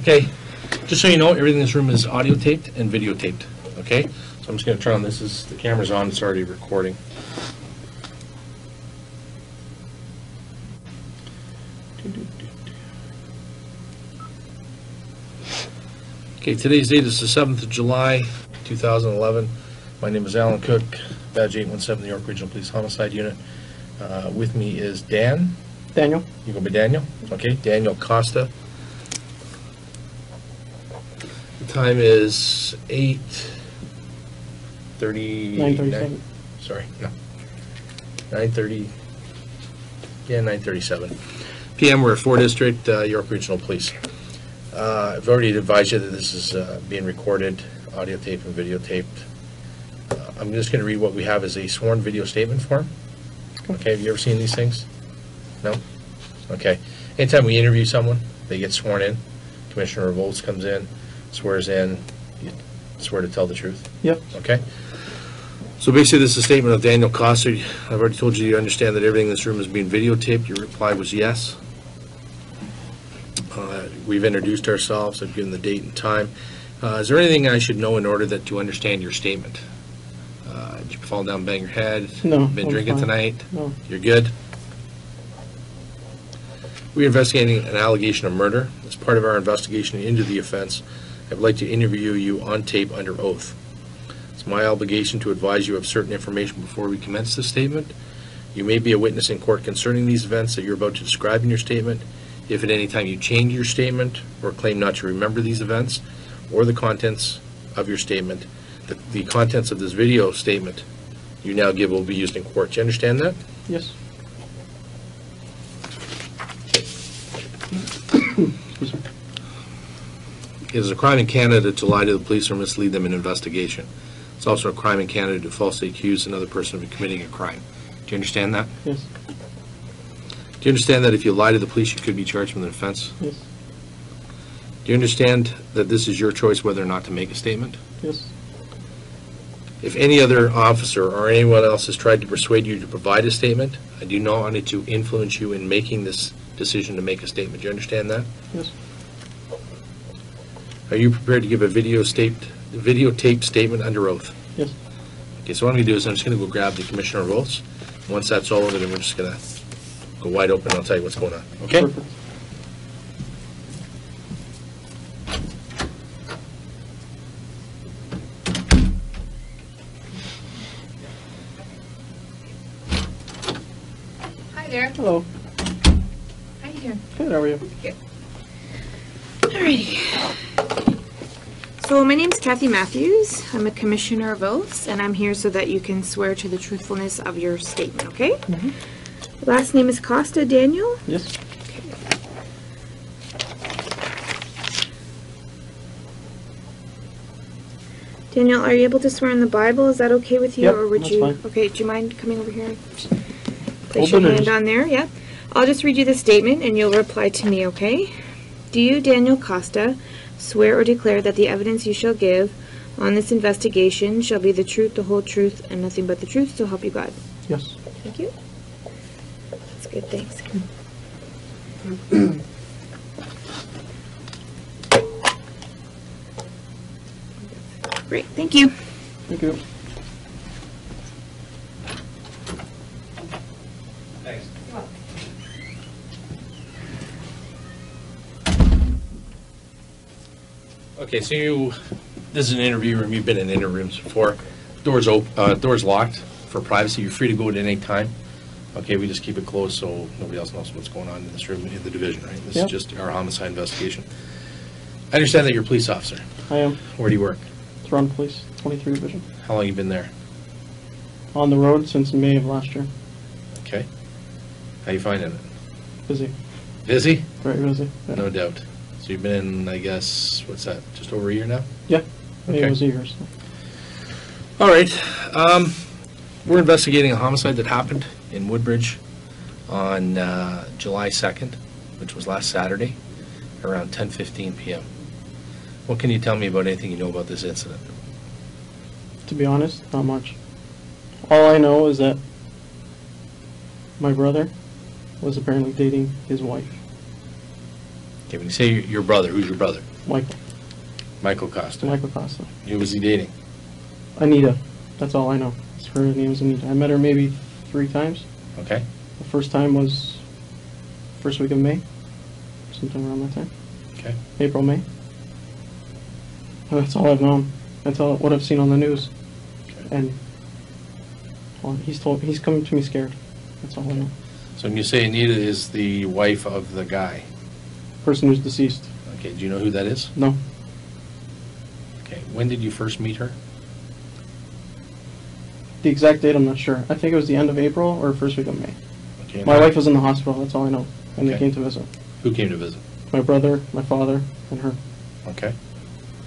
Okay, just so you know, everything in this room is audio taped and videotaped. Okay, so I'm just going to turn on this. The camera's on, it's already recording. Okay, today's date is the 7th of July, 2011. My name is Alan Cook, badge 817, the York Regional Police Homicide Unit. With me is Daniel. You gonna be Daniel? Okay, Daniel Costa. The time is 9:37. Sorry, no. 9:30. Yeah, 9:37 p.m. We're at 4 District, York Regional Police. I've already advised you that this is being recorded, audio tape and videotaped. I'm just going to read what we have as a sworn video statement form. Okay, have you ever seen these things? No? Okay. Anytime we interview someone, they get sworn in. Commissioner Revolts comes in, swears in, you swear to tell the truth. Yep. Okay. So basically this is a statement of Daniel Costa. I've already told you, you understand that everything in this room is being videotaped. Your reply was yes. We've introduced ourselves. I've given the date and time. Is there anything I should know in order that to understand your statement? Did you fall down, bang your head? No. Been drinking tonight? No. You're good? We're investigating an allegation of murder. As part of our investigation into the offense, I would like to interview you on tape under oath. It's my obligation to advise you of certain information before we commence this statement. You may be a witness in court concerning these events that you're about to describe in your statement. If at any time you change your statement or claim not to remember these events or the contents of your statement, the contents of this video statement you now give will be used in court. Do you understand that? Yes. It is a crime in Canada to lie to the police or mislead them in investigation. It's also a crime in Canada to falsely accuse another person of committing a crime. Do you understand that? Yes. Do you understand that if you lie to the police, you could be charged with an offense? Yes. Do you understand that this is your choice whether or not to make a statement? Yes. If any other officer or anyone else has tried to persuade you to provide a statement, I do not want it to influence you in making this decision to make a statement. Do you understand that? Yes. Are you prepared to give a videotaped statement under oath? Yes. Okay, so what I'm going to do is I'm just going to go grab the Commissioner Rolls. Once that's over, then we're just going to go wide open and I'll tell you what's going on. Okay? Perfect. Hello. How are you doing? Good, how are you? Good. Alrighty. So my name's Kathy Matthews. I'm a commissioner of oaths, and I'm here so that you can swear to the truthfulness of your statement, okay? Mm-hmm. Last name is Costa, Daniel? Yes. Okay. Daniel, are you able to swear in the Bible? Is that okay with you? Yep, or would that's you? Fine. Okay, do you mind coming over here? Place your hand on there, yeah. I'll just read you the statement and you'll reply to me, okay? Do you, Daniel Costa, swear or declare that the evidence you shall give on this investigation shall be the truth, the whole truth, and nothing but the truth, so help you God? Yes. Thank you. That's good, thanks. Great, thank you. Thank you. Okay, so this is an interview room. You've been in interview rooms before. Doors open, doors locked for privacy. You're free to go at any time. Okay, we just keep it closed so nobody else knows what's going on in this room in the division, right? This is just our homicide investigation. I understand that you're a police officer. I am. Where do you work? Toronto Police, 23 Division. How long have you been there? On the road since May of last year. Okay. How you finding it? Busy. Busy? Very busy. Yeah. No doubt. So you've been in, I guess, what's that, just over a year now? Yeah, okay. It was a year. So. All right. We're investigating a homicide that happened in Woodbridge on July 2nd, which was last Saturday, around 10:15 p.m. What can you tell me about anything you know about this incident? To be honest, not much. All I know is that my brother was apparently dating his wife. Okay, when you say your brother, who's your brother? Michael Costa. Michael Costa. Who was he dating? Anita. That's all I know. Her name is Anita. I met her maybe 3 times. Okay. The first time was first week of May, sometime around that time. Okay. April, May. That's all I've known. That's all what I've seen on the news. Okay. And well, he's coming to me scared. That's all I know. So when you say Anita is the wife of the guy? Person who's deceased. Okay. Do you know who that is? No. Okay. When did you first meet her? The exact date, I'm not sure. I think it was the end of April or first week of May. Okay, my wife was in the hospital. That's all I know. And okay. They came to visit. Who came to visit? My brother, my father, and her. Okay.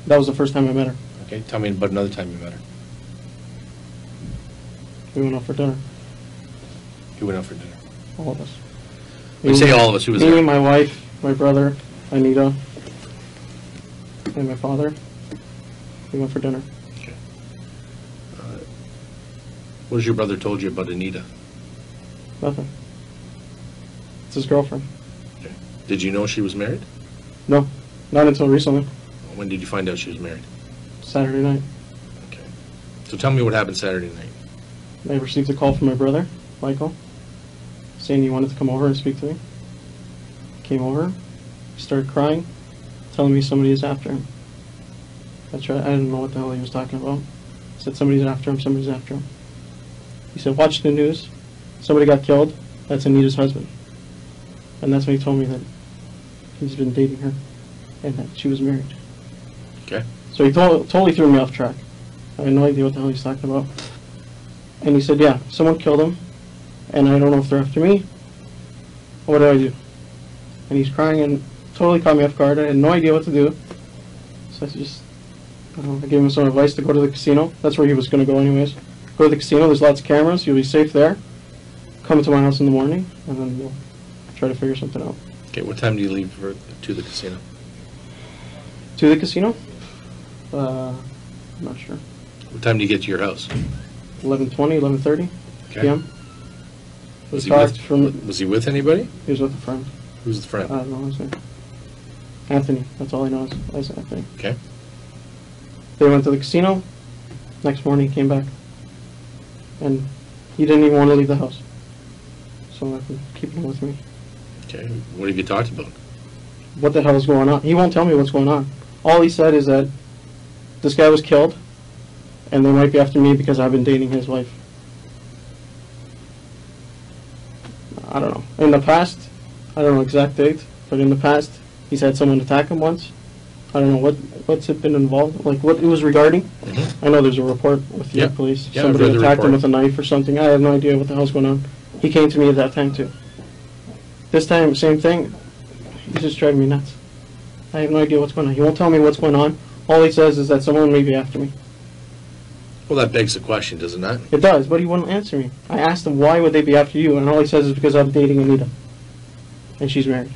That was the first time I met her. Okay. Tell me about another time you met her. We went out for dinner. Who went out for dinner? All of us. We say all of us. Who was there? Me, my wife, my brother, Anita, and my father. We went for dinner. Okay. What has your brother told you about Anita? Nothing. It's his girlfriend. Okay. Did you know she was married? No, not until recently. When did you find out she was married? Saturday night. Okay. So tell me what happened Saturday night. I received a call from my brother, Michael, saying he wanted to come over and speak to me. Came over, started crying, telling me somebody is after him. I didn't know what the hell he was talking about. He said somebody's after him, somebody's after him. He said, watch the news. Somebody got killed. That's Anita's husband. And that's when he told me that he's been dating her and that she was married. Okay. So he totally threw me off track. I had no idea what the hell he's talking about. And he said, yeah, someone killed him, and I don't know if they're after me. What do I do? And he's crying and totally caught me off guard. I had no idea what to do. So I just, I gave him some advice to go to the casino. That's where he was going to go anyways. Go to the casino. There's lots of cameras. You'll be safe there. Come to my house in the morning, and then we'll try to figure something out. Okay, what time do you leave to the casino? To the casino? I'm not sure. What time do you get to your house? 11:20, 11:30 p.m. Was he with anybody? He was with a friend. Who's the friend? I don't know his name. Anthony. That's all I know is Anthony. Okay. They went to the casino. Next morning, he came back. And he didn't even want to leave the house. So I've been keeping him with me. Okay. What have you talked about? What the hell is going on? He won't tell me what's going on. All he said is that this guy was killed. And they might be after me because I've been dating his wife. I don't know. In the past, I don't know exact date, but in the past, he's had someone attack him once. I don't know what's it been involved, like what it was regarding. Mm-hmm. I know there's a report with the police. Yeah, somebody attacked him with a knife or something. I have no idea what the hell's going on. He came to me at that time too. This time, same thing. He's just driving me nuts. I have no idea what's going on. He won't tell me what's going on. All he says is that someone may be after me. Well, that begs the question, does it not? It does, but he wouldn't answer me. I asked him, why would they be after you? And all he says is because I'm dating Anita. And she's married.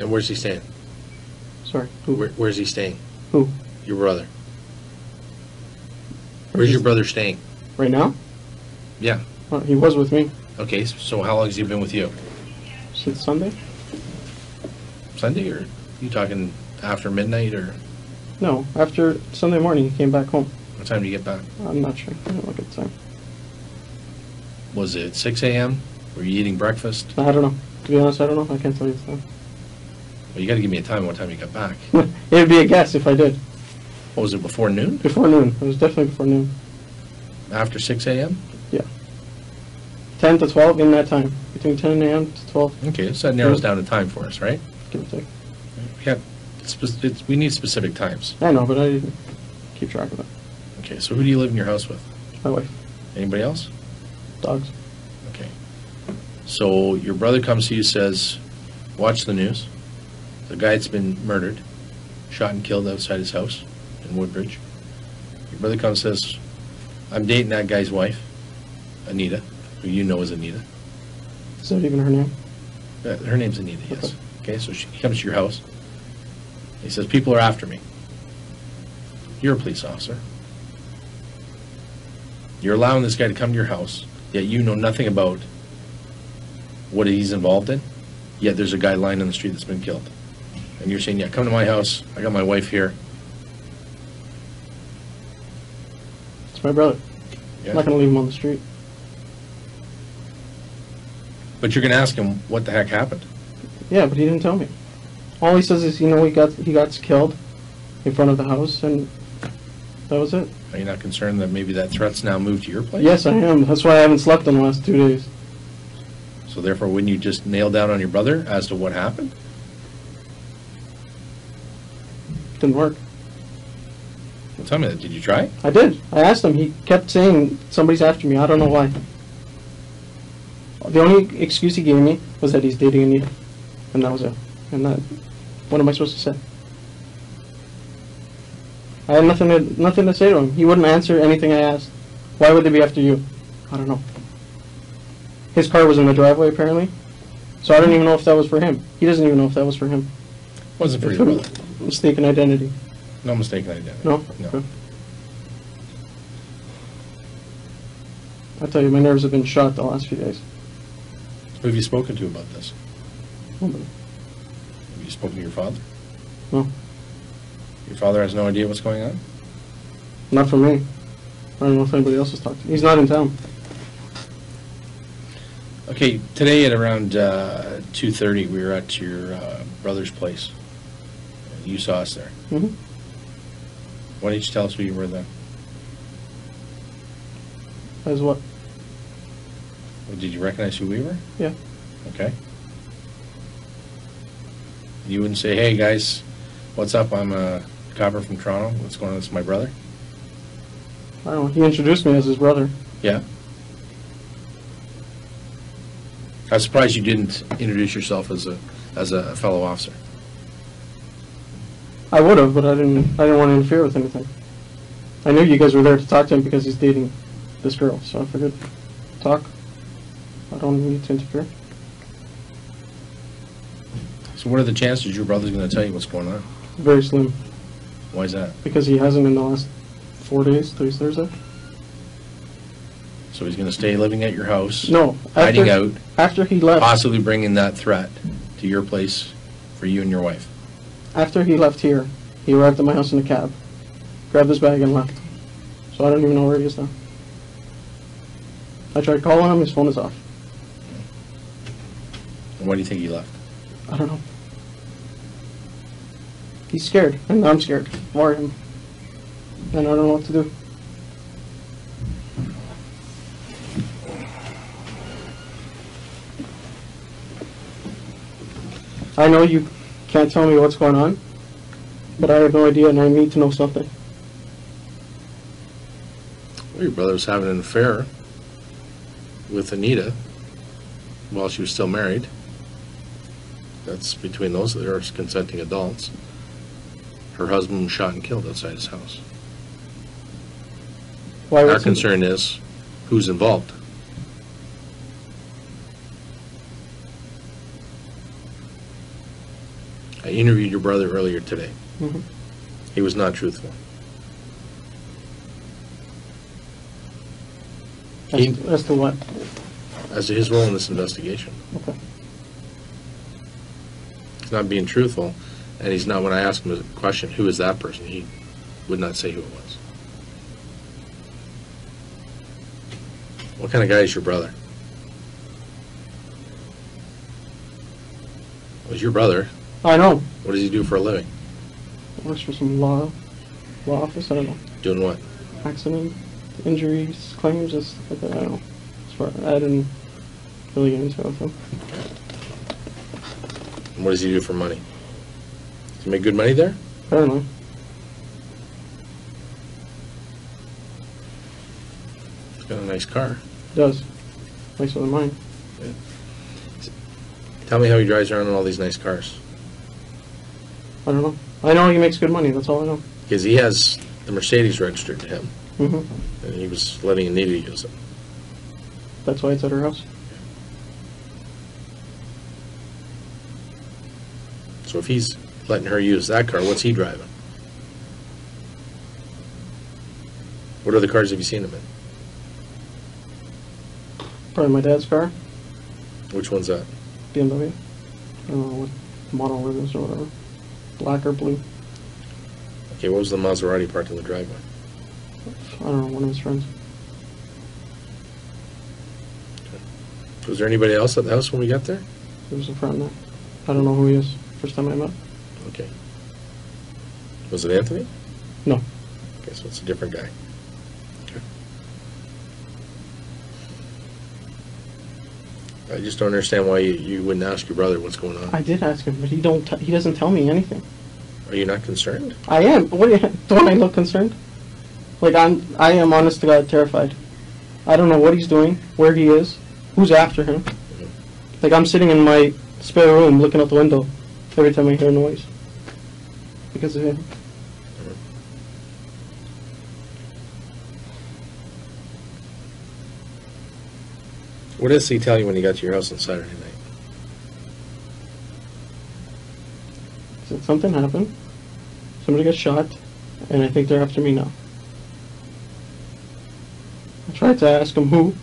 And where's he staying? Sorry, who? Where's he staying? Who? Your brother. Where's your brother staying? Right now? Yeah. Well, he was with me. Okay, so how long has he been with you? Since Sunday. Sunday, or you talking after midnight, or? No, after Sunday morning he came back home. What time do you get back? I'm not sure. I didn't look at the time. Was it 6 a.m.? Were you eating breakfast? I don't know. To be honest, I don't know. I can't tell you the time. Well, you got to give me a time what time you got back. It would be a guess if I did. What was it, before noon? Before noon. It was definitely before noon. After 6 a.m.? Yeah. 10 to 12 in that time. Between 10 a.m. to 12. Okay, so that narrows down the time for us, right? Give or take. Yeah. We need specific times. I know, but I didn't keep track of it. Okay, so who do you live in your house with? My wife. Anybody else? Dogs. Okay. So your brother comes to you, says, watch the news. The guy's been murdered, shot and killed outside his house in Woodbridge. Your brother comes and says, I'm dating that guy's wife, Anita, who you know is Anita. Is that even her name? Her name's Anita, yes. Okay, so she comes to your house. He says, people are after me. You're a police officer. You're allowing this guy to come to your house, yet you know nothing about what he's involved in, yet there's a guy lying on the street that's been killed. and you're saying, yeah, come to my house, I got my wife here. It's my brother. Yeah. I'm not going to leave him on the street. But you're going to ask him what the heck happened. Yeah, but he didn't tell me. All he says is, you know, he got killed in front of the house, and that was it. Are you not concerned that maybe that threat's now moved to your place? Yes, I am. That's why I haven't slept in the last 2 days. So therefore, wouldn't you just nail down on your brother as to what happened? Didn't work. Well, tell me that. Did you try? I did. I asked him. He kept saying, somebody's after me. I don't know why. The only excuse he gave me was that he's dating Anita. And that was it. And that, what am I supposed to say? I had nothing to say to him. He wouldn't answer anything I asked. Why would they be after you? I don't know. His car was in the driveway, apparently. So I don't even know if that was for him. He doesn't even know if that was for him. Wasn't for your brother. Mistaken identity. No mistaken identity. No? No. Okay. I tell you, my nerves have been shot the last few days. Who have you spoken to about this? Nobody. Have you spoken to your father? No. Your father has no idea what's going on? Not for me. I don't know if anybody else has talked to me. He's not in town. Okay, today at around 2:30, we were at your brother's place. You saw us there. Mm-hmm. Why didn't you tell us who you were then? As what? Well, did you recognize who we were? Yeah. Okay. You wouldn't say, hey guys, what's up? I'm a copper from Toronto. What's going on? It's my brother. I don't know. He introduced me as his brother. Yeah. I'm surprised you didn't introduce yourself as a fellow officer. I would have, but I didn't want to interfere with anything. I knew you guys were there to talk to him because he's dating this girl, so I figured, talk. I don't need to interfere. So what are the chances your brother's going to tell you what's going on? Very slim. Why is that? Because he hasn't in the last 4 days, Thursday. So he's going to stay living at your house? No. Hiding out? After he left. Possibly bringing that threat to your place for you and your wife? After he left here, he arrived at my house in a cab, grabbed his bag and left. So I don't even know where he is now. I tried calling him, his phone is off. And why do you think he left? I don't know. He's scared, and I'm scared. More him. And I don't know what to do. I know you can't tell me what's going on, but I have no idea and I need to know something. Well, your brother was having an affair with Anita while she was still married. That's between those that are consenting adults. Her husband was shot and killed outside his house. Why? Our concern is who's involved. I interviewed your brother earlier today. Mm-hmm. He was not truthful. As to what? As to his role in this investigation. Okay. He's not being truthful, and he's not, when I asked him a question, who is that person, he would not say who it was. What kind of guy is your brother? Well, he's your brother. I know. What does he do for a living? Works for some law office, I don't know. Doing what? Accident, injuries, claims, and stuff like that, I don't know. I didn't really get into it with him. And what does he do for money? Does he make good money there? I don't know. He's got a nice car. He does. Nicer than mine. Yeah. Tell me how he drives around in all these nice cars. I don't know. I know he makes good money. That's all I know. Because he has the Mercedes registered to him. Mm-hmm. And he was letting Anita use it. That's why it's at her house. So if he's letting her use that car, what's he driving? What other cars have you seen him in? Probably my dad's car. Which one's that? BMW. I don't know what model it is or whatever. black or blue. Okay, what was the Maserati parked in the driveway? I don't know, one of his friends. Okay. Was there anybody else at the house when we got there? There was a friend there. I don't know who he is. First time I met. Okay. Was it Anthony? No. Okay, so it's a different guy. Okay. I just don't understand why you wouldn't ask your brother what's going on. I did ask him, but he doesn't tell me anything. Are you not concerned? I am. Don't I look concerned? Like, I am honest to God terrified. I don't know what he's doing, where he is, who's after him. Like, I'm sitting in my spare room looking out the window every time I hear a noise because of him. What does he tell you when he got to your house on Saturday night? Said something happened. Somebody got shot, and I think they're after me now. I tried to ask him who.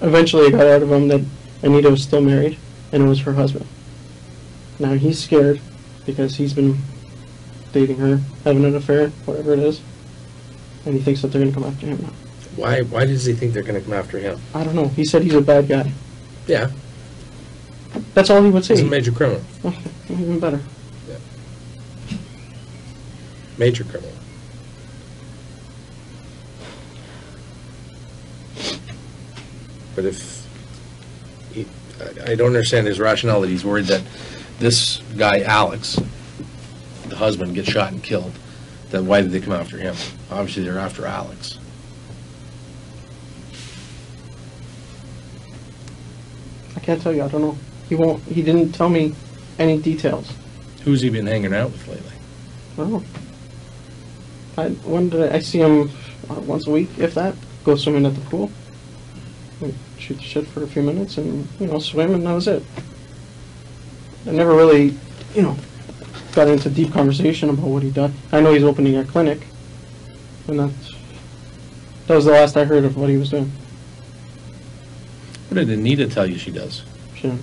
Eventually I got out of him that Anita was still married, and it was her husband. Now he's scared because he's been dating her, having an affair, whatever it is, and he thinks that they're going to come after him now. Why does he think they're going to come after him? I don't know. He said he's a bad guy. Yeah. That's all he would say. He's a major criminal. Even better. Yeah. Major criminal. But if he, I don't understand his rationale that he's worried that this guy, Alex, the husband, gets shot and killed, then why did they come after him? Obviously, they're after Alex. I can't tell you. I don't know. He won't. He didn't tell me any details. Who's he been hanging out with lately? I don't know. I see him once a week, if that. Go swimming at the pool. We shoot the shit for a few minutes, and you know, swim, and that was it. I never really, you know, got into deep conversation about what he done. I know he's opening a clinic, and that was the last I heard of what he was doing. What did Anita tell you she does? Sure.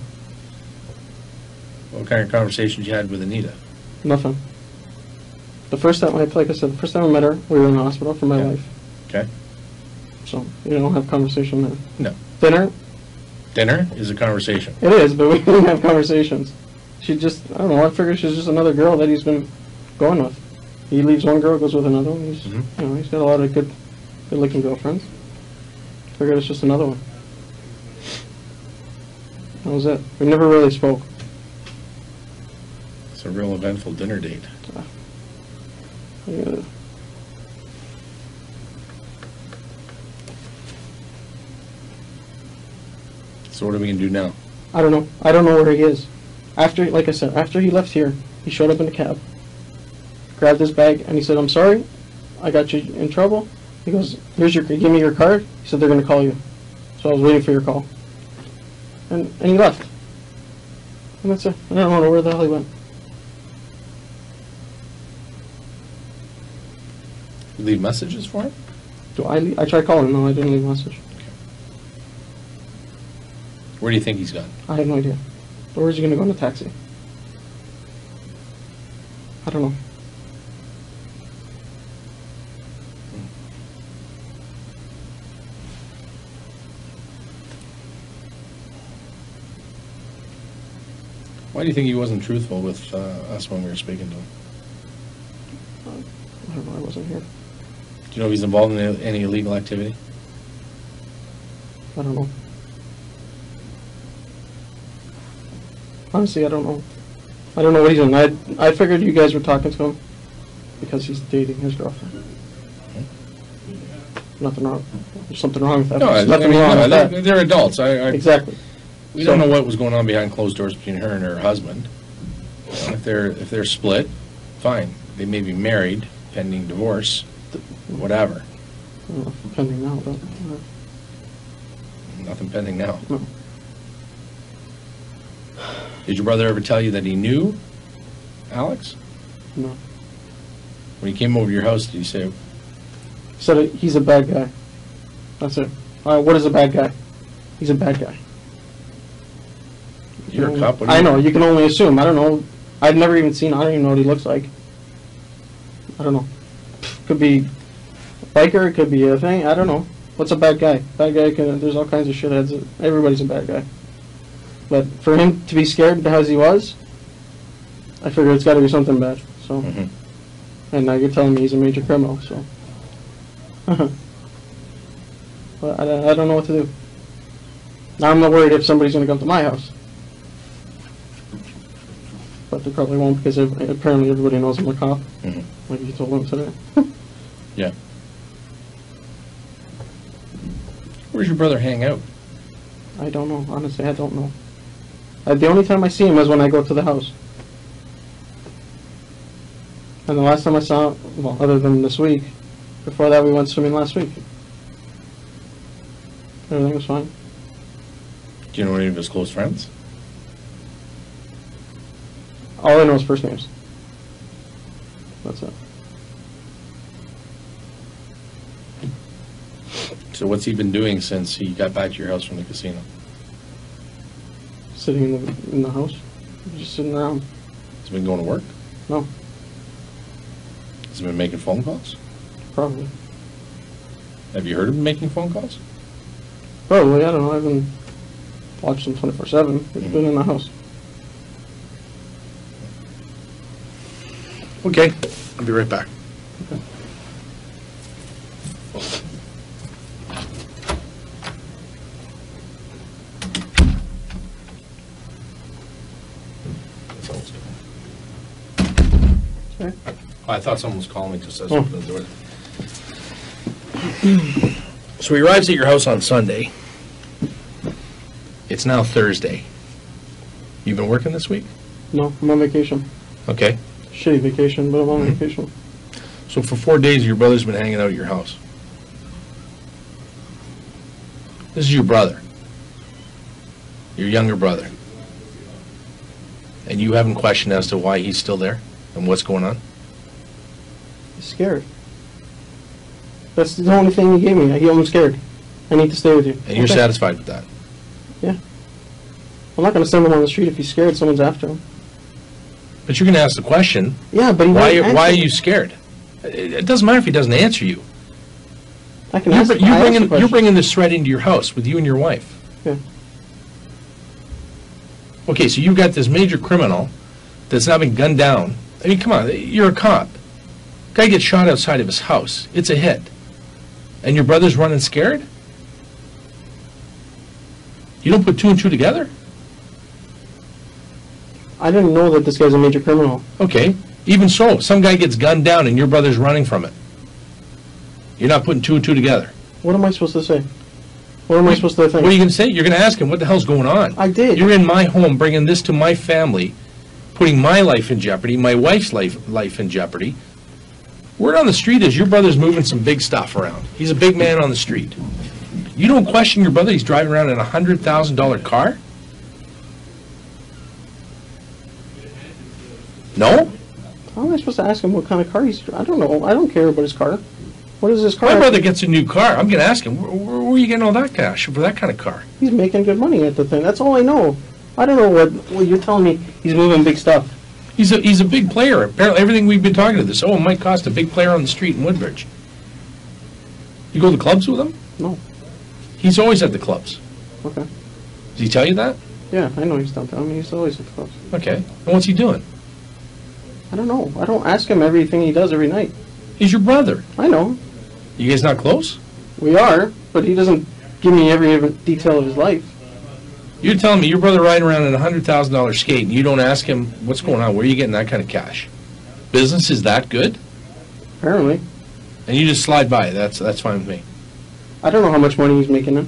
What kind of conversations you had with Anita? Nothing. The first time, like I said, the first time I met her, we were in the hospital for my life. Okay. So you don't have conversation there. No. Dinner. Dinner is a conversation. It is, but we don't have conversations. She just, I don't know. I figure she's just another girl that he's been going with. He leaves one girl, goes with another one. He's, you know, he's got a lot of good-looking girlfriends. I figure it's just another one. That was it. We never really spoke. It's a real eventful dinner date. Yeah. So what are we going to do now? I don't know. I don't know where he is. After, like I said, after he left here, he showed up in a cab, grabbed his bag, and he said, "I'm sorry, I got you in trouble." He goes, "Here's your, give me your card." He said, "They're going to call you." So I was waiting for your call. And he left. And that's it. I don't know where the hell he went. You leave messages for him? Do I leave? I tried calling him. No, I didn't leave a message. Okay. Where do you think he's gone? I have no idea. Where is he going to go in a taxi? I don't know. Why do you think he wasn't truthful with us when we were speaking to him? I don't know, I wasn't here. Do you know if he's involved in any illegal activity? I don't know. Honestly, I don't know. I don't know what he's doing. I figured you guys were talking to him because he's dating his girlfriend. Nothing wrong. There's something wrong with that. No, There's nothing wrong with that. They're adults. Exactly. We don't know what was going on behind closed doors between her and her husband. If they're split, fine. They may be married, pending divorce, whatever. Well, pending now, but nothing pending now. No. Did your brother ever tell you that he knew Alex? No. When he came over to your house, did he say? He said he's a bad guy. That's it. What is a bad guy? He's a bad guy. You're a cop. I know. You can only assume. I don't know. I've never even seen, I don't even know what he looks like. I don't know. Could be a biker, it could be a thing, I don't know. What's a bad guy? Bad guy, there's all kinds of shitheads. Everybody's a bad guy. But for him to be scared as he was, I figure it's got to be something bad. So, and now you're telling me he's a major criminal, so. But I don't know what to do. Now I'm not worried if somebody's going to come to my house. But they probably won't, because apparently everybody knows I'm a cop. Like you told them today. Yeah. Where's your brother hang out? I don't know. Honestly, I don't know. The only time I see him is when I go to the house. And the last time I saw him, well, other than this week, before that we went swimming last week. Everything was fine. Do you know any of his close friends? All I know is first names. That's it. So what's he been doing since he got back to your house from the casino? Sitting in the house, just sitting around. Has he been going to work? No. Has he been making phone calls? Probably. Have you heard him making phone calls? Probably. I don't know. I haven't watched him 24/7. He's been in the house. Okay, I'll be right back. Okay. I thought someone was calling me because I was open the door. So he arrives at your house on Sunday. It's now Thursday. You've been working this week? No, I'm on vacation. Okay. Shitty vacation, but I'm on vacation. So for 4 days, your brother's been hanging out at your house. This is your brother. Your younger brother. And you haven't questioned as to why he's still there and what's going on? Scared. That's the only thing he gave me. He almost scared. I need to stay with you. And you're satisfied with that? Yeah. I'm not going to send him on the street if he's scared. Someone's after him. But you can ask the question. Yeah, but he why are you scared? It doesn't matter if he doesn't answer you. I can ask. You're bringing this threat into your house with you and your wife. Yeah. Okay, so you've got this major criminal that's now been gunned down. I mean, come on, you're a cop. Guy gets shot outside of his house. It's a hit. And your brother's running scared? You don't put two and two together? I didn't know that this guy's a major criminal. Okay. Even so, some guy gets gunned down and your brother's running from it. You're not putting two and two together. What am I supposed to say? What am I supposed to think? What are you going to say? You're going to ask him, what the hell's going on? I did. You're in my home bringing this to my family, putting my life in jeopardy, my wife's life in jeopardy. Word on the street is your brother's moving some big stuff around. He's a big man on the street. You don't question your brother, he's driving around in a $100,000 car? No? How am I supposed to ask him what kind of car he's driving? I don't know. I don't care about his car. What is his car? My brother gets a new car. I'm going to ask him, where are you getting all that cash for that kind of car? He's making good money at the thing. That's all I know. I don't know what you're telling me. He's moving big stuff. He's a big player. Apparently, everything we've been talking to this. Oh, Mike Costa, a big player on the street in Woodbridge. You go to the clubs with him? No. He's always at the clubs. Okay. Did he tell you that? Yeah, I know he's not telling me. He's always at the clubs. Okay. And what's he doing? I don't know. I don't ask him everything he does every night. He's your brother. I know. You guys not close? We are, but he doesn't give me every detail of his life. You're telling me your brother riding around in a $100,000 skate and you don't ask him what's going on, where are you getting that kind of cash? Business is that good? Apparently. And you just slide by, that's fine with me. I don't know how much money he's making now.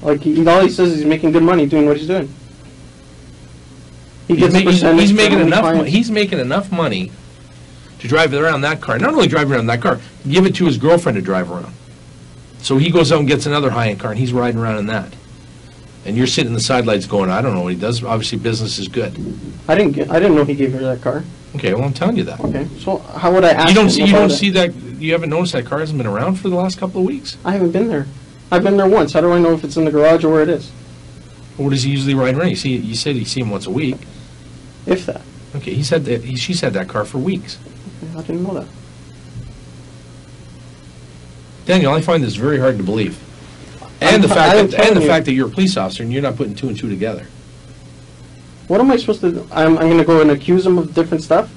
Like, all he says is he's making good money doing what he's doing. He gets he's making enough money. He's making enough money to drive around that car. Not only drive around that car, give it to his girlfriend to drive around. So he goes out and gets another high-end car and he's riding around in that. And you're sitting in the sidelines going, I don't know what he does. Obviously, business is good. I didn't know he gave her that car. Okay, well, I'm telling you that. Okay, so how would I ask you? You haven't noticed that car hasn't been around for the last couple of weeks? I haven't been there. I've been there once. How do I know if it's in the garage or where it is? Well, what does he usually ride around? You said you see him once a week. If that. Okay, he said that she's had that car for weeks. Okay, I didn't know that. Daniel, I find this very hard to believe. And the fact that you're a police officer and you're not putting two and two together. What am I supposed to do? I'm going to go and accuse him of different stuff?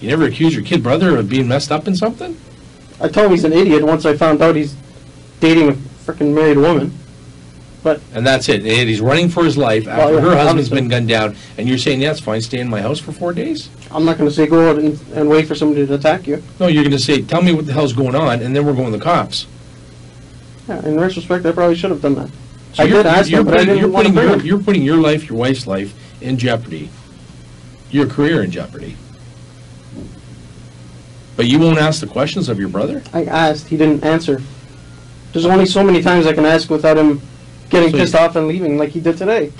You never accuse your kid brother of being messed up in something? I told him he's an idiot once I found out he's dating a frickin' married woman. But and that's it. And he's running for his life after her husband's been gunned down, and you're saying, yeah, that's fine, stay in my house for 4 days? I'm not going to say go out and wait for somebody to attack you. No, you're going to say, tell me what the hell's going on, and then we're going to the cops. Yeah, in retrospect, I probably should have done that. So I did ask him, but I didn't want to bring him. You're putting your life, your wife's life, in jeopardy. Your career in jeopardy. But you won't ask the questions of your brother? I asked. He didn't answer. There's only so many times I can ask without him getting pissed off and leaving like he did today.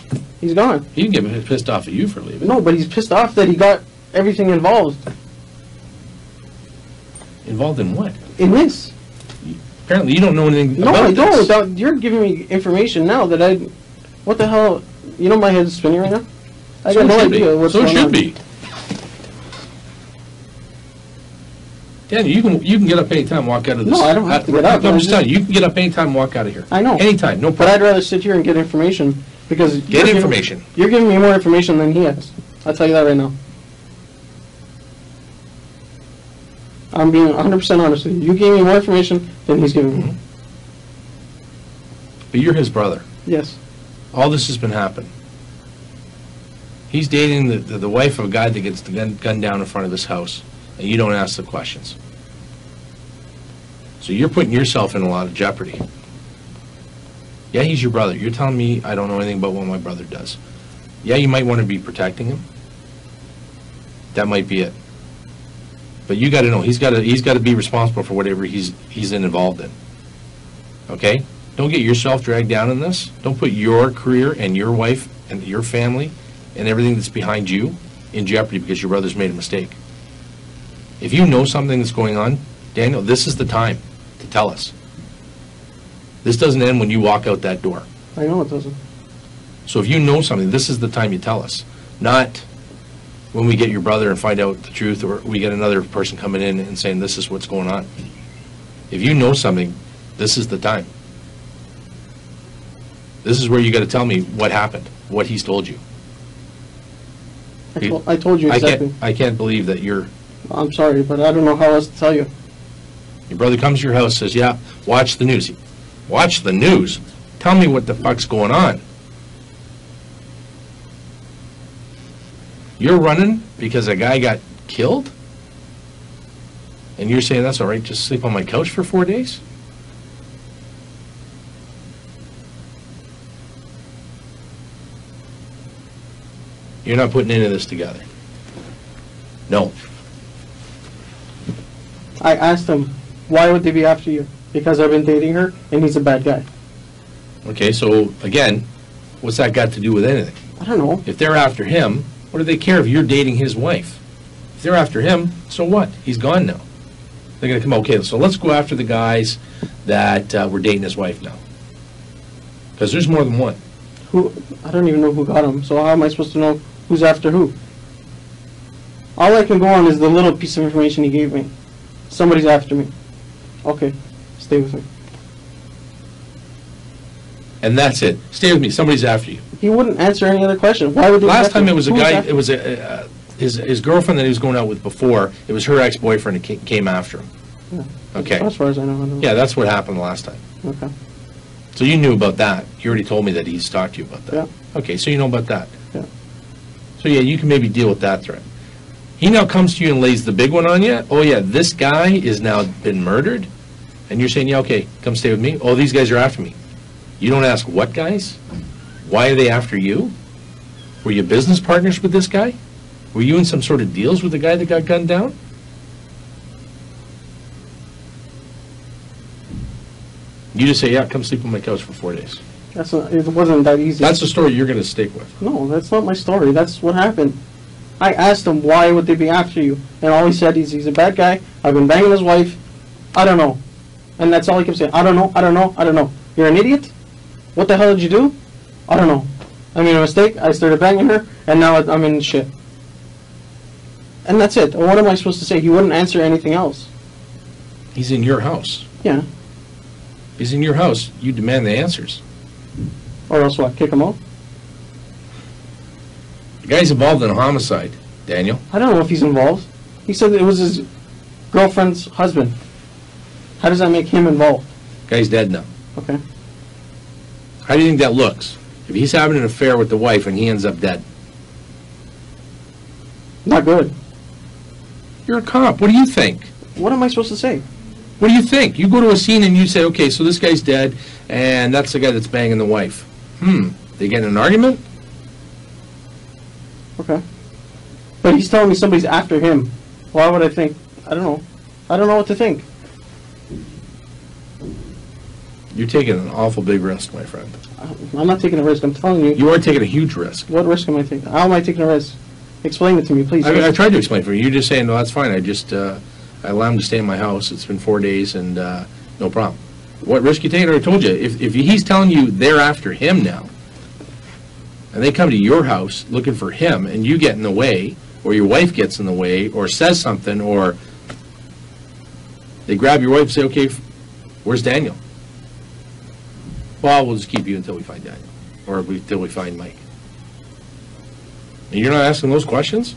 He's gone. He can get pissed off at you for leaving. No, but he's pissed off that he got everything involved. Involved in what? In this. Apparently you don't know anything about this. No, I don't. You're giving me information now that I... What the hell? You know my head's spinning right now? I got no idea what's going on. So it should be. Daniel, you can get up anytime, walk out of this. No, I don't have to get up. I'm just telling you, you can get up anytime, walk out of here. I know. Anytime, no problem. But I'd rather sit here and get information because you're giving me more information than he has. I'll tell you that right now. I'm being 100% honest with you. You gave me more information than he's giving me. But you're his brother. Yes. All this has been happening. He's dating the wife of a guy that gets the gun down in front of his house. And you don't ask the questions. So you're putting yourself in a lot of jeopardy. Yeah, he's your brother. You're telling me I don't know anything about what my brother does. Yeah, you might want to be protecting him. That might be it. But you got to know he's got to be responsible for whatever he's involved in. Okay? Don't get yourself dragged down in this. Don't put your career and your wife and your family and everything that's behind you in jeopardy because your brother's made a mistake. If you know something that's going on, Daniel, this is the time to tell us. This doesn't end when you walk out that door. I know it doesn't. So if you know something, this is the time you tell us. Not when we get your brother and find out the truth, or we get another person coming in and saying this is what's going on. If you know something, this is the time. This is where you got to tell me what happened, what he's told you. I told you exactly. I can't believe that you're... I'm sorry, but I don't know how else to tell you. Your brother comes to your house, says, yeah, watch the news. Watch the news? Tell me what the fuck's going on. You're running because a guy got killed? And you're saying, that's all right, just sleep on my couch for 4 days? You're not putting any of this together. No. I asked him, why would they be after you? Because I've been dating her, and he's a bad guy. Okay, so, again, what's that got to do with anything? I don't know. If they're after him, what do they care if you're dating his wife? If they're after him, so what? He's gone now. They're going to come, okay, so let's go after the guys that were dating his wife now. Because there's more than one. Who? I don't even know who got him, so how am I supposed to know who's after who? All I can go on is the little piece of information he gave me. Somebody's after me. Okay, stay with me. And that's it. Stay with me. Somebody's after you. He wouldn't answer any other question. Why would? Last time it was a guy. It was his girlfriend that he was going out with before. It was her ex-boyfriend that came after him. Yeah. Okay. As far as I know. Yeah, that's what happened last time. Okay. So you knew about that. You already told me that he's talked to you about that. Yeah. Okay, so you know about that. Yeah. So yeah, you can maybe deal with that threat. He now comes to you and lays the big one on you. Oh, yeah, this guy is now been murdered. And you're saying, yeah, okay, come stay with me. Oh, these guys are after me. You don't ask what guys? Why are they after you? Were you business partners with this guy? Were you in some sort of deals with the guy that got gunned down? You just say, yeah, come sleep on my couch for 4 days. It wasn't that easy. That's the story you're going to stick with. No, that's not my story. That's what happened. I asked him, why would they be after you? And all he said is, he's a bad guy, I've been banging his wife, I don't know. And that's all he kept saying, I don't know, I don't know, I don't know. You're an idiot? What the hell did you do? I don't know. I made a mistake, I started banging her, and now I'm in shit. And that's it. What am I supposed to say? He wouldn't answer anything else. He's in your house. Yeah. He's in your house. You demand the answers. Or else what? Kick him out? The guy's involved in a homicide, Daniel. I don't know if he's involved. He said it was his girlfriend's husband. How does that make him involved? The guy's dead now. Okay. How do you think that looks? If he's having an affair with the wife and he ends up dead? Not good. You're a cop. What do you think? What am I supposed to say? What do you think? You go to a scene and you say, okay, so this guy's dead, and that's the guy that's banging the wife. They get in an argument? Okay. But he's telling me somebody's after him. Why would I think? I don't know. I don't know what to think. You're taking an awful big risk, my friend. I'm not taking a risk. I'm telling you. You are taking a huge risk. What risk am I taking? How am I taking a risk? Explain it to me, please. I tried to explain it for you. You're just saying, no, that's fine. I allow him to stay in my house. It's been 4 days, and no problem. What risk you taking? I told you. If he's telling you they're after him now, and they come to your house looking for him, and you get in the way, or your wife gets in the way, or says something, or they grab your wife and say, okay, where's Daniel? Well, we'll just keep you until we find Daniel, or until we find Mike. And you're not asking those questions?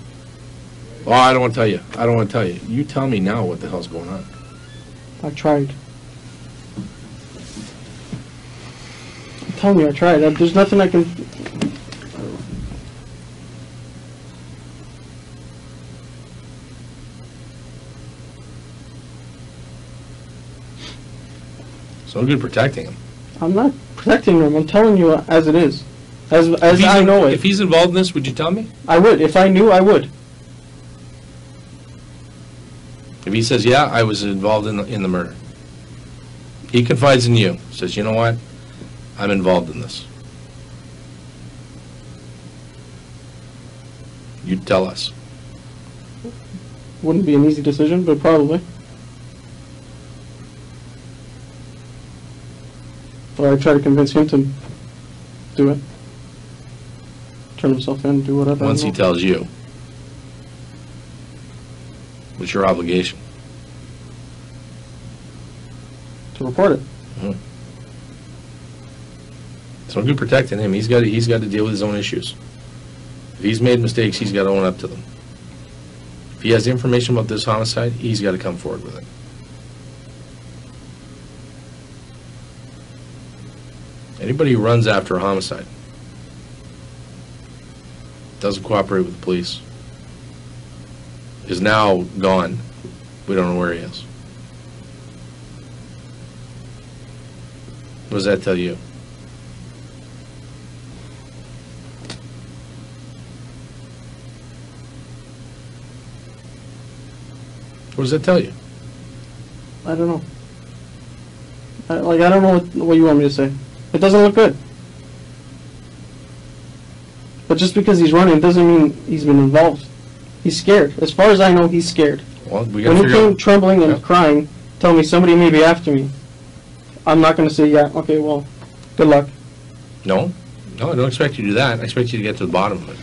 Oh, I don't want to tell you. I don't want to tell you. You tell me now what the hell's going on. I tried. Tell me I tried. There's nothing I can... So good protecting him. I'm not protecting him. I'm telling you as it is. As I know it. If he's involved in this, would you tell me? I would. If I knew, I would. If he says, yeah, I was involved in the murder. He confides in you. Says, you know what? I'm involved in this. You'd tell us. Wouldn't be an easy decision, but probably. But I try to convince him to do it. Turn himself in, do whatever. Once he tells you, what's your obligation? To report it. Mm-hmm. So I'm good protecting him. He's got to deal with his own issues. If he's made mistakes, he's got to own up to them. If he has information about this homicide, he's got to come forward with it. Anybody who runs after a homicide, doesn't cooperate with the police, is now gone. We don't know where he is. What does that tell you? What does that tell you? I don't know. I don't know what you want me to say. It doesn't look good. But just because he's running doesn't mean he's been involved. He's scared. As far as I know, he's scared. Well, we when he came trembling and crying, telling me somebody may be after me, I'm not going to say, yeah, okay, well, good luck. No. No, I don't expect you to do that. I expect you to get to the bottom of it.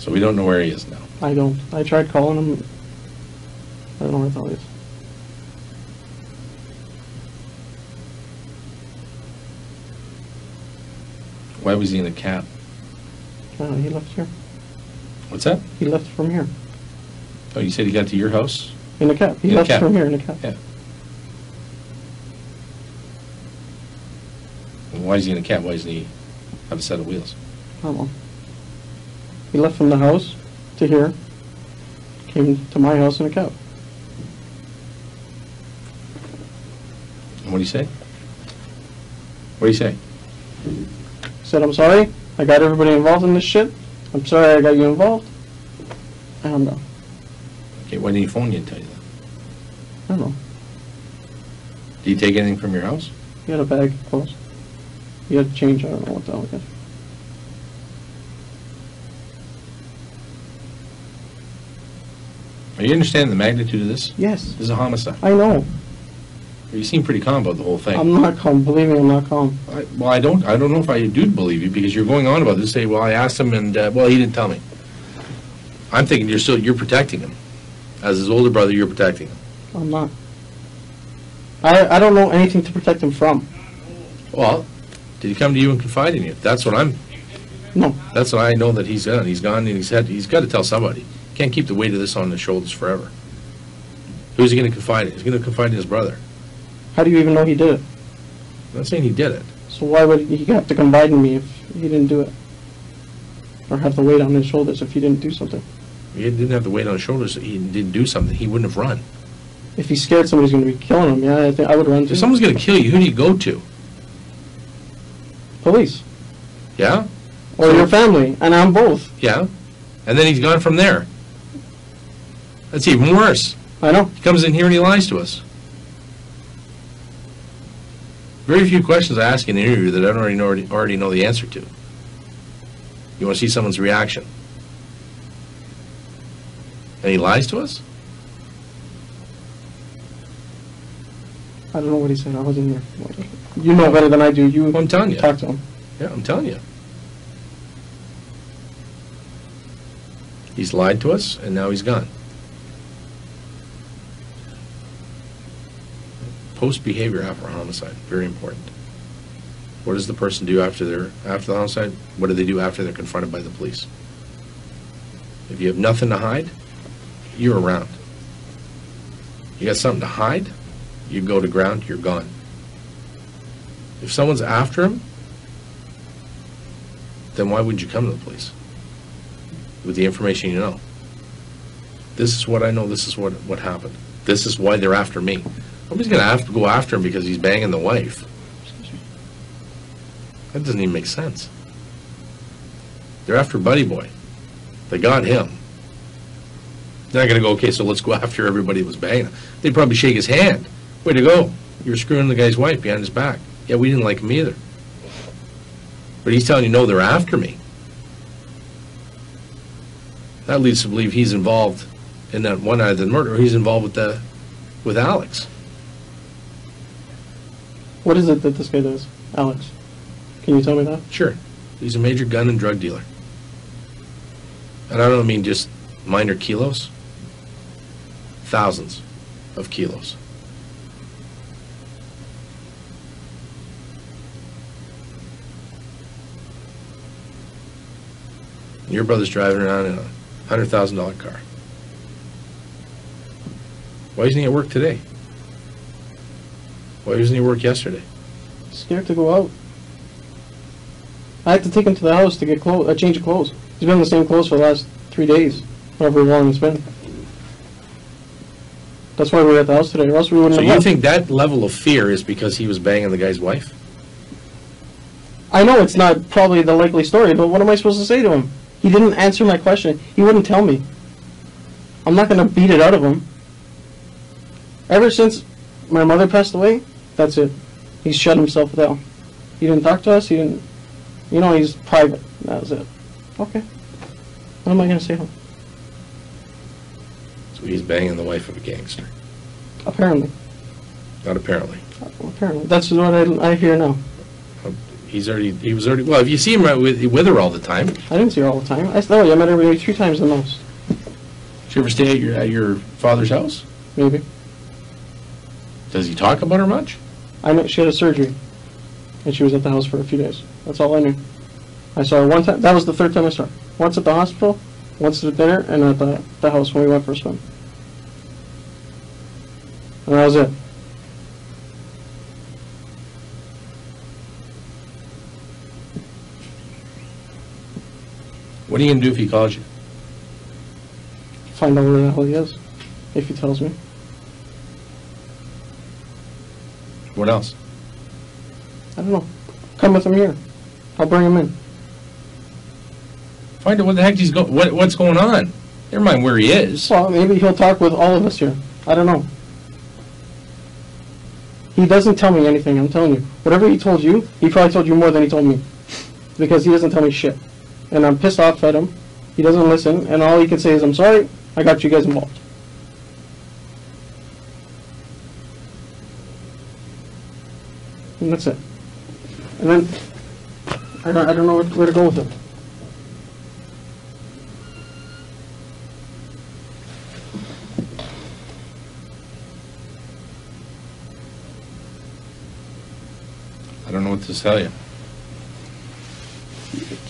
So we don't know where he is now. I don't. I tried calling him. I don't know where the hell he is. Why was he in a cab? I don't know. He left here. What's that? He left from here. Oh, you said he got to your house? In a cab. He left from here in a cab. Yeah. And why is he in a cab? Why doesn't he have a set of wheels? I don't know. He left from the house to here, came to my house in a cab. And what do you say? What do you say? I said, I'm sorry. I got everybody involved in this shit. I'm sorry I got you involved. I don't know. Okay, why didn't he phone you and tell you that? I don't know. Did he take anything from your house? He had a bag of clothes. He had change. I don't know what the hell he had. Are you understanding the magnitude of this? Yes. This is a homicide. I know. You seem pretty calm about the whole thing. I'm not calm. Believe me, I'm not calm. I don't know if I do believe you, because you're going on about this. Say, well, I asked him, and well, he didn't tell me. I'm thinking you're protecting him, as his older brother. You're protecting him. I'm not. I don't know anything to protect him from. Well, did he come to you and confide in you? That's what I'm. No. That's what I know that he's done. He's gone, and he's got to tell somebody. Can't keep the weight of this on his shoulders forever. Who's he going to confide in? He's going to confide in his brother. How do you even know he did it? I'm not saying he did it. So why would he have to confide in me if he didn't do it? Or have the weight on his shoulders if he didn't do something? If he didn't have the weight on his shoulders, he didn't do something, he wouldn't have run. If he's scared somebody's going to be killing him, yeah, I think I would run. If someone's going to kill you, who do you go to? Police. Yeah? Or your family, and I'm both. Yeah. And then he's gone from there. That's even worse. I know. He comes in here and he lies to us. Very few questions I ask in the interview that I don't already know the answer to. You want to see someone's reaction. And he lies to us? I don't know what he said. I was in there. You know better than I do. You I'm telling you. Talk to him. Yeah, I'm telling you. He's lied to us, and now he's gone. Post-behavior after a homicide, very important. What does the person do after the homicide? What do they do after they're confronted by the police? If you have nothing to hide, you're around. You got something to hide, you go to ground, you're gone. If someone's after him, then why would you come to the police? With the information you know. This is what I know, this is what happened. This is why they're after me. Nobody's gonna have to go after him because he's banging the wife. That doesn't even make sense. They're after Buddy Boy. They got him. They're not gonna go, okay, so let's go after everybody that was banging him. They'd probably shake his hand. Way to go. You're screwing the guy's wife behind his back. Yeah, we didn't like him either. But he's telling you, no, they're after me. That leads to believe he's involved in that one out of the murder. He's involved with Alex. What is it that this guy does, Alex? Can you tell me that? Sure. He's a major gun and drug dealer. And I don't mean just minor kilos. Thousands of kilos. Your brother's driving around in a $100,000 car. Why isn't he at work today? Why isn't he at work yesterday? Scared to go out. I had to take him to the house to get a change of clothes. He's been in the same clothes for the last 3 days, however long it's been. That's why we were at the house today, or else we wouldn't have left. So you think that level of fear is because he was banging the guy's wife? I know it's not probably the likely story, but what am I supposed to say to him? He didn't answer my question. He wouldn't tell me. I'm not going to beat it out of him. Ever since my mother passed away, that's it. He's shut himself down. He didn't talk to us. He didn't, you know, he's private. That was it. Okay. What am I going to say to him? So he's banging the wife of a gangster. Apparently. Not apparently. Apparently. That's what I hear now. He was already, well, if you see him with her all the time. I didn't see her all the time. I met her 3 times the most. Did you ever stay at your father's house? Maybe. Does he talk about her much? I know she had a surgery, and she was at the house for a few days. That's all I knew. I saw her one time. That was the 3rd time I saw her. Once at the hospital, once at dinner, and at the house when we went for a swim. And that was it. What are you going to do if he calls you? Find out where the hell he is, if he tells me. What else? I don't know. Come with him here. I'll bring him in. Find out what the heck he's going, what's going on. Never mind where he is. Well, maybe he'll talk with all of us here. I don't know. He doesn't tell me anything, I'm telling you. Whatever he told you, he probably told you more than he told me. Because he doesn't tell me shit. And I'm pissed off at him. He doesn't listen, and all he can say is, I'm sorry, I got you guys involved. and that's it. And then I don't know where to go with it. I don't know what to tell you.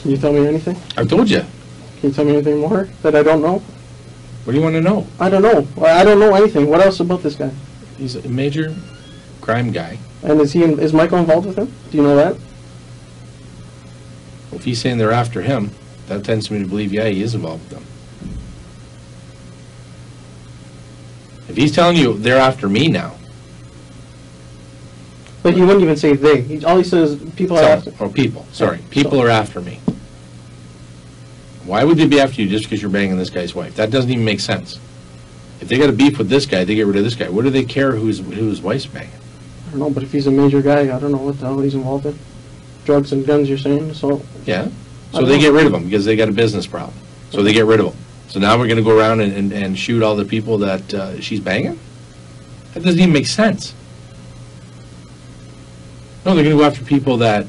Can you tell me anything? I told you. Can you tell me anything more that I don't know? What do you want to know? I don't know. I don't know anything. What else about this guy? He's a major crime guy. And is Michael involved with him? Do you know that? Well, if he's saying they're after him, that tends me to believe, yeah, he is involved with them. If he's telling you they're after me now. But he wouldn't even say they. All he says is people are after. Or people. Sorry. People are after me. Why would they be after you just because you're banging this guy's wife? That doesn't even make sense. If they got a beef with this guy, they get rid of this guy. What do they care who his wife's banging? I don't know, but if he's a major guy, I don't know what the hell he's involved in. Drugs and guns, you're saying? So yeah. So they get rid of him because they got a business problem. So they get rid of him. So now we're going to go around and shoot all the people that she's banging? That doesn't even make sense. No, they're going to go after people that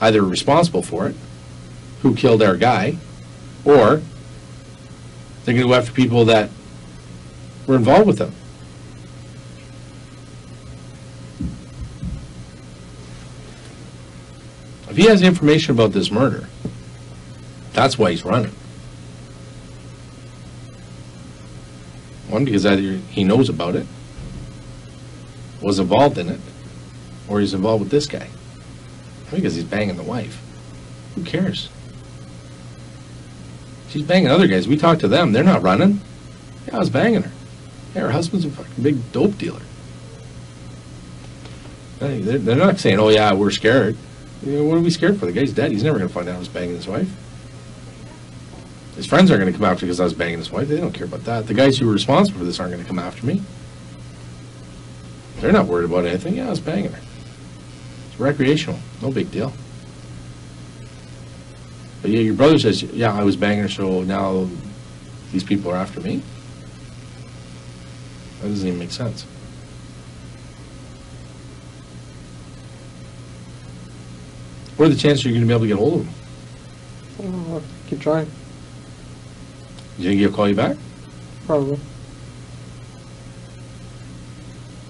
either are responsible for it, who killed our guy, or they're going to go after people that were involved with them. If he has information about this murder, that's why he's running. One, because either he knows about it, was involved in it, or he's involved with this guy. Because he's banging the wife. Who cares? She's banging other guys. We talked to them. They're not running. Yeah, I was banging her. Yeah, her husband's a fucking big dope dealer. They're not saying, oh yeah, we're scared. You know, what are we scared for? The guy's dead. He's never going to find out I was banging his wife. His friends aren't going to come after because I was banging his wife. They don't care about that. The guys who were responsible for this aren't going to come after me. They're not worried about anything. Yeah, I was banging her. It's recreational. No big deal. But yeah, your brother says, yeah, I was banging her, so now these people are after me? That doesn't even make sense. What are the chances you're going to be able to get hold of them? I'll keep trying. You think he'll call you back? Probably.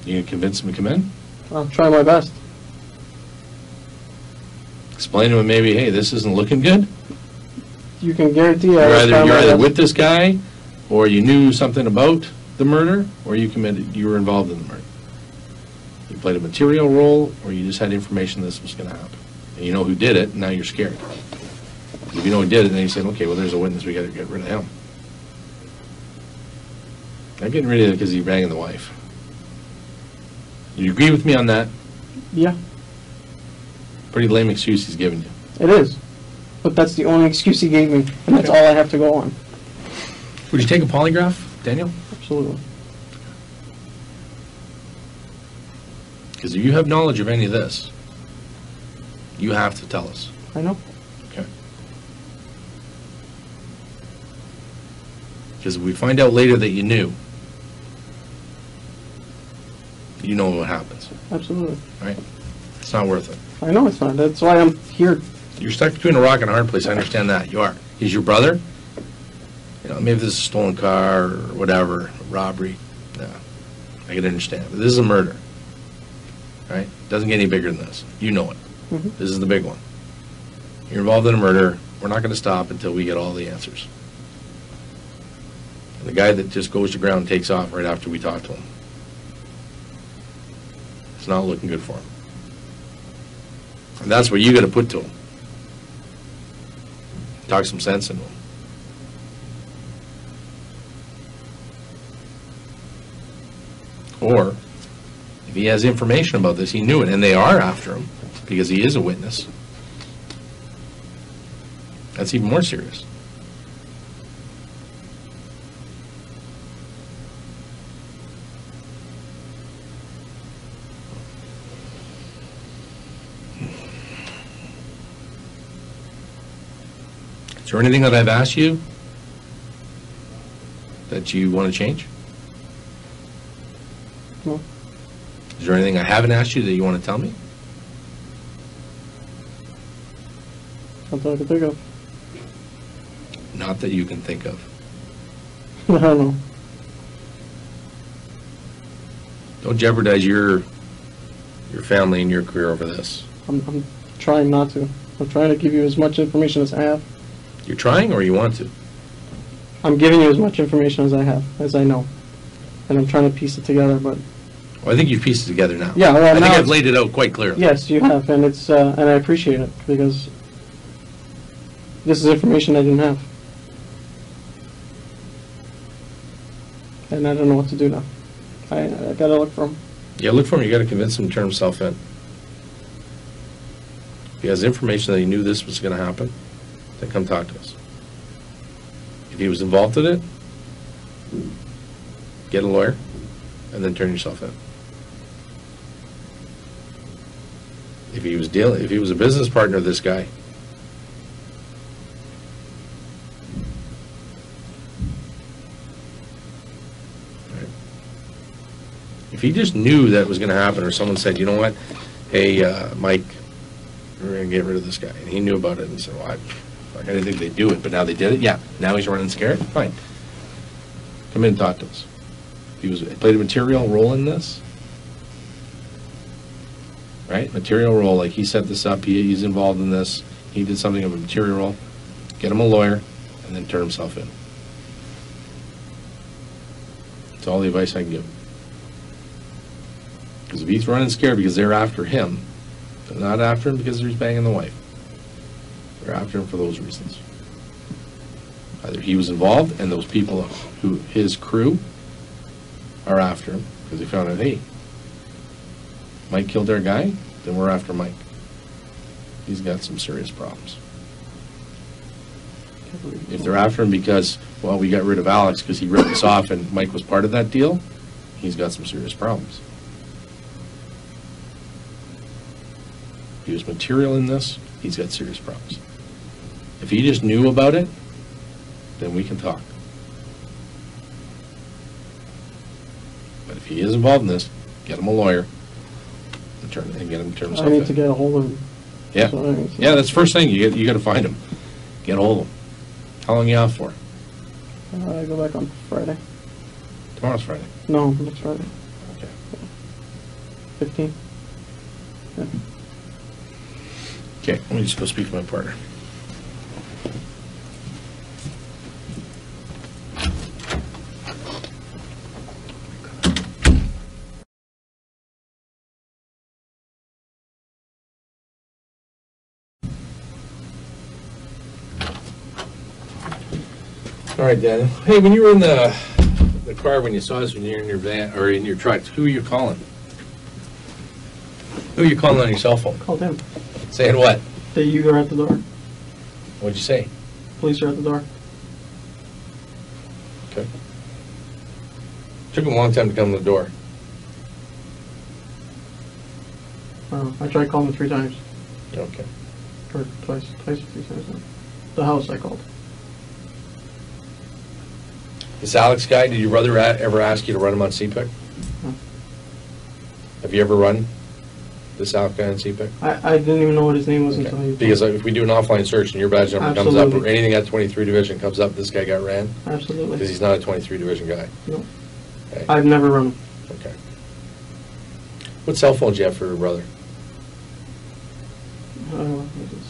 You going to convince him to come in? I'll try my best. Explain to him maybe, hey, this isn't looking good. You can guarantee you're either with this guy, or you knew something about the murder, or you were involved in the murder. You played a material role, or you just had information this was going to happen. And you know who did it, and now you're scared. If you know who did it, then you say, okay, well, there's a witness, we got to get rid of him. I'm getting rid of it because he's banging the wife. You agree with me on that? Yeah. Pretty lame excuse he's giving you. It is. But that's the only excuse he gave me, and that's all I have to go on. Would you take a polygraph, Daniel? Absolutely. Because if you have knowledge of any of this, you have to tell us. I know. Okay. Because if we find out later that you knew, you know what happens. Absolutely. Right? It's not worth it. I know it's not. That's why I'm here. You're stuck between a rock and a hard place. I understand that. You are. He's your brother. You know, maybe this is a stolen car or whatever, robbery. No, I can understand. But this is a murder. Right? Doesn't get any bigger than this. You know it. Mm-hmm. This is the big one. You're involved in a murder. We're not going to stop until we get all the answers. And the guy that just goes to ground takes off right after we talk to him. It's not looking good for him. And that's what you got to put to him. Talk some sense into him. Or, if he has information about this, he knew it, and they are after him because he is a witness. That's even more serious. Is there anything that I've asked you that you want to change? No. Is there anything I haven't asked you that you want to tell me? Not that I can think of. Not that you can think of. I don't know. Don't jeopardize your family and your career over this. I'm trying not to. I'm trying to give you as much information as I have. You're trying or you want to? I'm giving you as much information as I have, as I know. And I'm trying to piece it together, but... Well, I think you've pieced it together now. Yeah, well, I think I've laid it out quite clearly. Yes, you have, and it's and I appreciate it, because this is information I didn't have. And I don't know what to do now. I gotta look for him. Yeah, look for him. You gotta convince him to turn himself in. If he has information that he knew this was gonna happen, then come talk to us. If he was involved in it, get a lawyer and then turn yourself in. If he was a business partner of this guy, he just knew that it was going to happen, or someone said, you know what, hey, Mike, we're going to get rid of this guy, and he knew about it and said, well, I didn't think they'd do it, but now they did it. Yeah, now he's running scared. Fine, come in and talk to us. He was played a material role in this, right? Material role, like he set this up, he's involved in this, he did something of a material role. Get him a lawyer and then turn himself in. That's all the advice I can give him. Because if he's running scared because they're after him, they're not after him because he's banging the wife. They're after him for those reasons. Either he was involved and those people who his crew are after him because they found out, hey, Mike killed our guy, then we're after Mike. He's got some serious problems. If they're after him because, well, we got rid of Alex because he ripped us off and Mike was part of that deal, he's got some serious problems. He was material in this, he's got serious problems. If he just knew about it, then we can talk. But if he is involved in this, get him a lawyer and get him to turn himself in. I need to get a hold of him. Yeah, yeah, that's the first thing. You got to find him. Get a hold of him. How long are you out for? I go back on Friday. Tomorrow's Friday? No, next Friday. Okay. 15. Yeah. Okay, let me just go speak to my partner. All right, Daniel. Hey, when you were in the car, when you saw us, when you were in your van or in your truck, who were you calling? Who are you calling on your cell phone? Called him. Saying what? That you are at the door. What'd you say? Police are at the door. Okay. Took him a long time to come to the door. I tried calling him 3 times. Okay. Or twice or 3 times now. The house I called. This Alex guy, did your brother ever ask you to run him on CPIC? No. Have you ever run this Alex guy on CPIC? I didn't even know what his name was until he... Because if we do an offline search and your badge number comes up, or anything at 23 division comes up, this guy got ran? Absolutely. Because he's not a 23 division guy? No. Okay. I've never run. Okay. What cell phone do you have for your brother?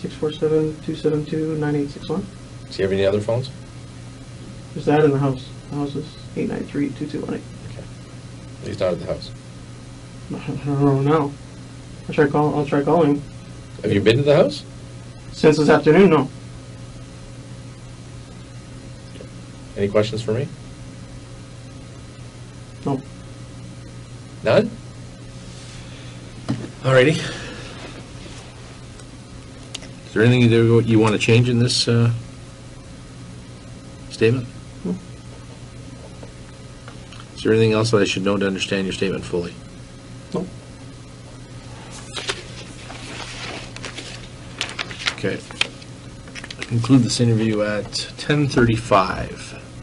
647-272-9861. Does he have any other phones? There's that in the house. The house is 893-2218. Okay. He's not at the house? I don't know now. I'll try calling. Have you been to the house? Since this afternoon, no. Okay. Any questions for me? No. None? Alrighty. Is there anything you want to change in this statement? No. Is there anything else that I should know to understand your statement fully? No. Okay, conclude this interview at 10:35.